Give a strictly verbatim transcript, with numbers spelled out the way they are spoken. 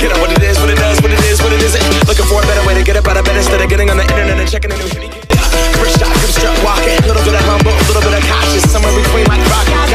Get up, what it is, what it does, what it is, what it isn't. Looking for a better way to get up out of bed instead of getting on the internet and checking a new hit. Yeah, rich, I could strip walking. Little bit of humble, a little bit of cautious. Somewhere between like rock.